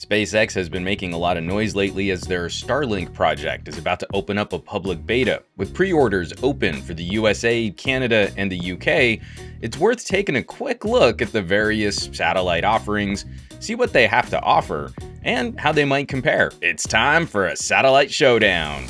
SpaceX has been making a lot of noise lately as their Starlink project is about to open up a public beta. With pre-orders open for the USA, Canada, and the UK, it's worth taking a quick look at the various satellite offerings, see what they have to offer, and how they might compare. It's time for a satellite showdown.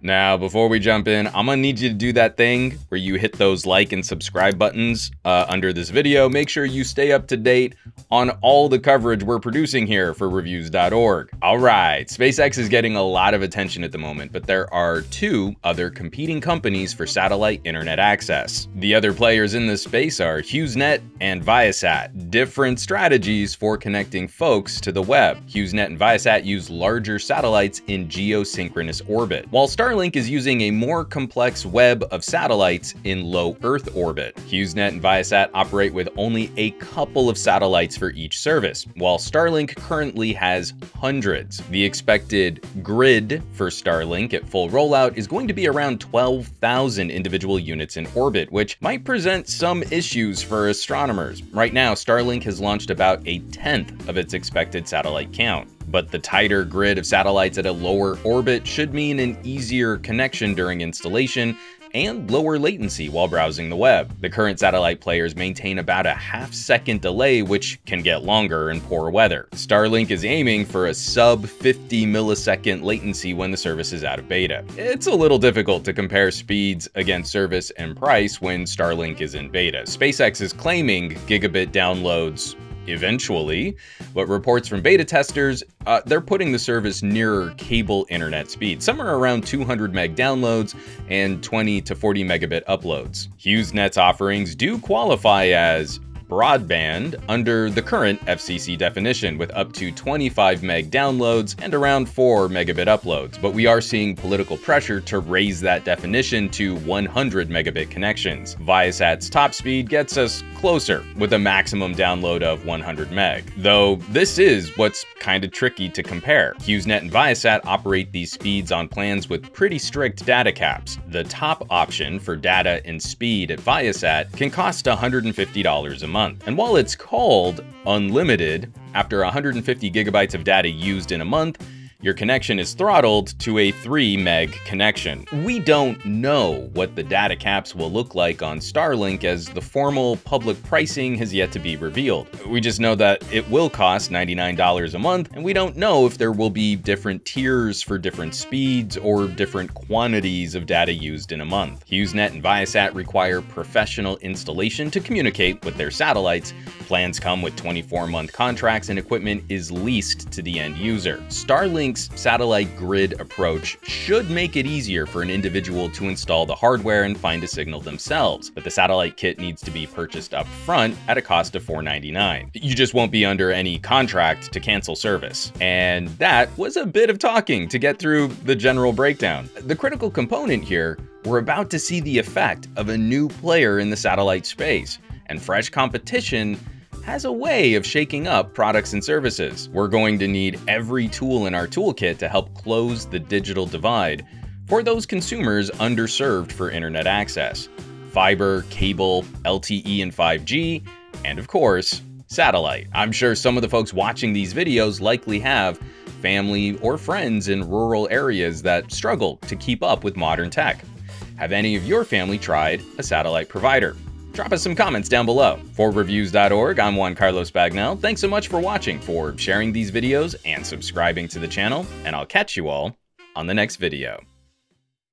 Now, before we jump in, I'm gonna need you to do that thing where you hit those like and subscribe buttons under this video. Make sure you stay up to date on all the coverage we're producing here for Reviews.org. All right, SpaceX is getting a lot of attention at the moment, but there are two other competing companies for satellite internet access. The other players in this space are HughesNet and Viasat, different strategies for connecting folks to the web. HughesNet and Viasat use larger satellites in geosynchronous orbit, while Starlink is using a more complex web of satellites in low Earth orbit. HughesNet and Viasat operate with only a couple of satellites for each service, while Starlink currently has hundreds. The expected grid for Starlink at full rollout is going to be around 12,000 individual units in orbit, which might present some issues for astronomers. Right now, Starlink has launched about a tenth of its expected satellite count. But the tighter grid of satellites at a lower orbit should mean an easier connection during installation and lower latency while browsing the web. The current satellite players maintain about a half-second delay, which can get longer in poor weather. Starlink is aiming for a sub-50 millisecond latency when the service is out of beta. It's a little difficult to compare speeds against service and price when Starlink is in beta. SpaceX is claiming gigabit downloads eventually, but reports from beta testers, they're putting the service nearer cable internet speed, somewhere around 200 meg downloads and 20 to 40 megabit uploads. HughesNet's offerings do qualify as broadband under the current FCC definition, with up to 25 meg downloads and around 4 megabit uploads, but we are seeing political pressure to raise that definition to 100 megabit connections. Viasat's top speed gets us closer, with a maximum download of 100 meg, though this is what's kind of tricky to compare. HughesNet and Viasat operate these speeds on plans with pretty strict data caps. The top option for data and speed at Viasat can cost $150 a month. And while it's called unlimited, after 150 gigabytes of data used in a month, your connection is throttled to a 3 meg connection. We don't know what the data caps will look like on Starlink, as the formal public pricing has yet to be revealed. We just know that it will cost $99 a month, and we don't know if there will be different tiers for different speeds or different quantities of data used in a month. HughesNet and Viasat require professional installation to communicate with their satellites. Plans come with 24-month contracts, and equipment is leased to the end user. Starlink's satellite grid approach should make it easier for an individual to install the hardware and find a signal themselves, but the satellite kit needs to be purchased up front at a cost of $4.99. You just won't be under any contract to cancel service. And that was a bit of talking to get through the general breakdown. The critical component here, we're about to see the effect of a new player in the satellite space, and fresh competition has a way of shaking up products and services. We're going to need every tool in our toolkit to help close the digital divide for those consumers underserved for internet access: fiber, cable, LTE and 5G, and of course, satellite. I'm sure some of the folks watching these videos likely have family or friends in rural areas that struggle to keep up with modern tech. Have any of your family tried a satellite provider? Drop us some comments down below. For Reviews.org, I'm Juan Carlos Bagnell. Thanks so much for watching, for sharing these videos, and subscribing to the channel, and I'll catch you all on the next video.